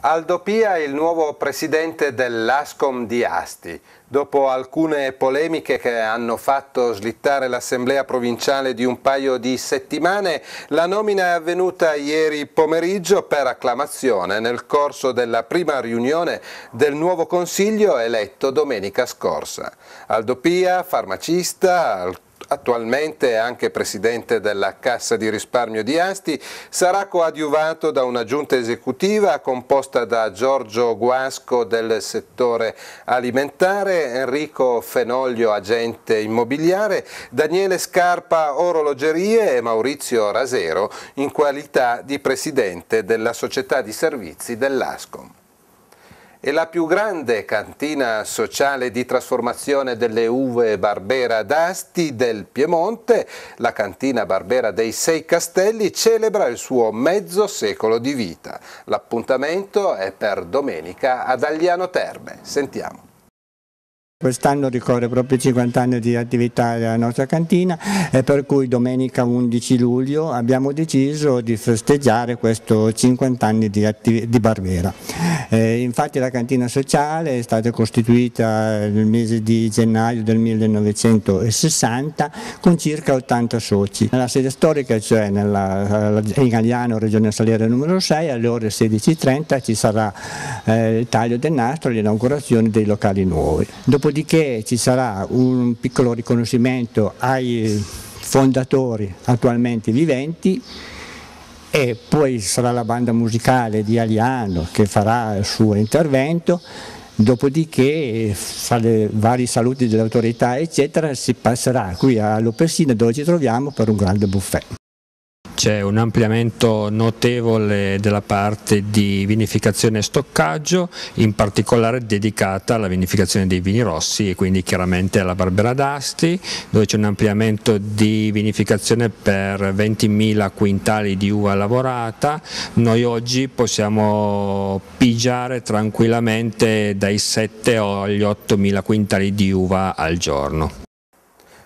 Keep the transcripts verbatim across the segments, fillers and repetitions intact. Aldo Pia è il nuovo presidente dell'Ascom di Asti. Dopo alcune polemiche che hanno fatto slittare l'assemblea provinciale di un paio di settimane, la nomina è avvenuta ieri pomeriggio per acclamazione nel corso della prima riunione del nuovo consiglio eletto domenica scorsa. Aldo Pia, farmacista, attualmente anche presidente della Cassa di Risparmio di Asti, sarà coadiuvato da una giunta esecutiva composta da Giorgio Guasco del settore alimentare, Enrico Fenoglio agente immobiliare, Daniele Scarpa orologerie e Maurizio Rasero in qualità di presidente della società di servizi dell'Ascom. È la più grande cantina sociale di trasformazione delle uve Barbera d'Asti del Piemonte, la cantina Barbera dei Sei Castelli celebra il suo mezzo secolo di vita. L'appuntamento è per domenica ad Agliano Terme. Sentiamo. Quest'anno ricorre proprio i cinquanta anni di attività della nostra cantina e per cui domenica undici luglio abbiamo deciso di festeggiare questi cinquanta anni di, di Barbera. Eh, infatti la cantina sociale è stata costituita nel mese di gennaio del millenovecentosessanta con circa ottanta soci. Nella sede storica, cioè nella, in Agliano, regione saliera numero sei, alle ore sedici e trenta ci sarà eh, il taglio del nastro e l'inaugurazione dei locali nuovi. Dopo Dopodiché ci sarà un piccolo riconoscimento ai fondatori attualmente viventi e poi sarà la banda musicale di Agliano che farà il suo intervento, dopodiché fra i vari saluti delle autorità eccetera si passerà qui all'Opesina dove ci troviamo per un grande buffet. C'è un ampliamento notevole della parte di vinificazione e stoccaggio, in particolare dedicata alla vinificazione dei vini rossi e quindi chiaramente alla Barbera d'Asti, dove c'è un ampliamento di vinificazione per ventimila quintali di uva lavorata. Noi oggi possiamo pigiare tranquillamente dai sette agli ottomila quintali di uva al giorno.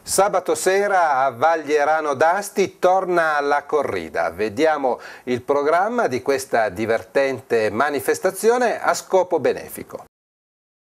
Sabato sera a Vaglierano d'Asti torna la corrida. Vediamo il programma di questa divertente manifestazione a scopo benefico.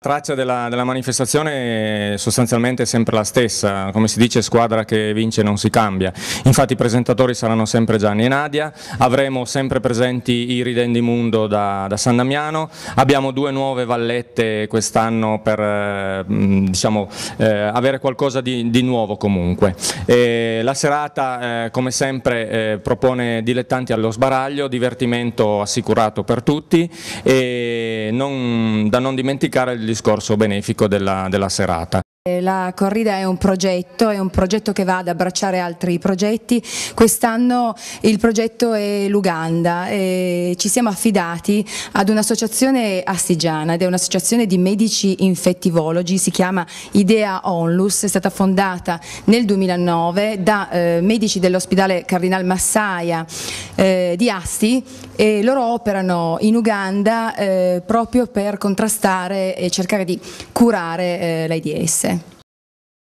Traccia della, della manifestazione sostanzialmente è sempre la stessa, come si dice squadra che vince non si cambia, infatti i presentatori saranno sempre Gianni e Nadia, avremo sempre presenti i Ridendimondo da, da San Damiano, abbiamo due nuove vallette quest'anno per eh, diciamo, eh, avere qualcosa di, di nuovo comunque. E la serata eh, come sempre eh, propone dilettanti allo sbaraglio, divertimento assicurato per tutti e non, da non dimenticare il discorso benefico della, della serata. La Corrida è un progetto, è un progetto che va ad abbracciare altri progetti. Quest'anno il progetto è l'Uganda e ci siamo affidati ad un'associazione astigiana ed è un'associazione di medici infettivologi, si chiama Idea Onlus, è stata fondata nel duemilanove da eh, medici dell'ospedale Cardinal Massaia eh, di Asti e loro operano in Uganda eh, proprio per contrastare e cercare di curare eh, l'AIDS.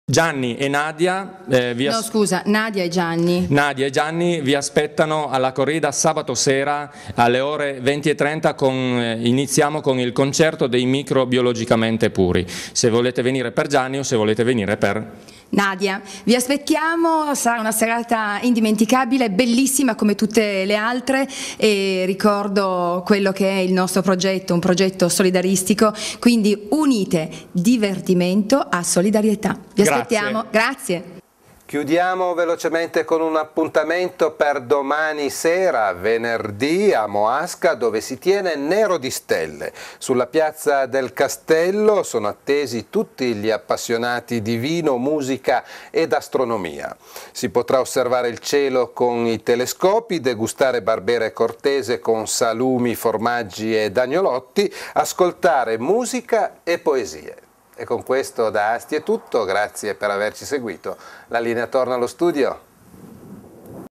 Gianni e Nadia, eh, vi no, scusa, Nadia e Gianni. Nadia e Gianni vi aspettano alla corrida sabato sera alle ore venti e trenta con, eh, iniziamo con il concerto dei Microbiologicamente Puri, se volete venire per Gianni o se volete venire per Nadia. Vi aspettiamo, sarà una serata indimenticabile, bellissima come tutte le altre e ricordo quello che è il nostro progetto, un progetto solidaristico, quindi unite divertimento a solidarietà. Vi aspettiamo, grazie. grazie. Chiudiamo velocemente con un appuntamento per domani sera, venerdì, a Moasca, dove si tiene Nero di Stelle. Sulla piazza del Castello sono attesi tutti gli appassionati di vino, musica ed astronomia. Si potrà osservare il cielo con i telescopi, degustare barbere cortese con salumi, formaggi ed agnolotti, ascoltare musica e poesie. E con questo da Asti è tutto, grazie per averci seguito. La linea torna allo studio.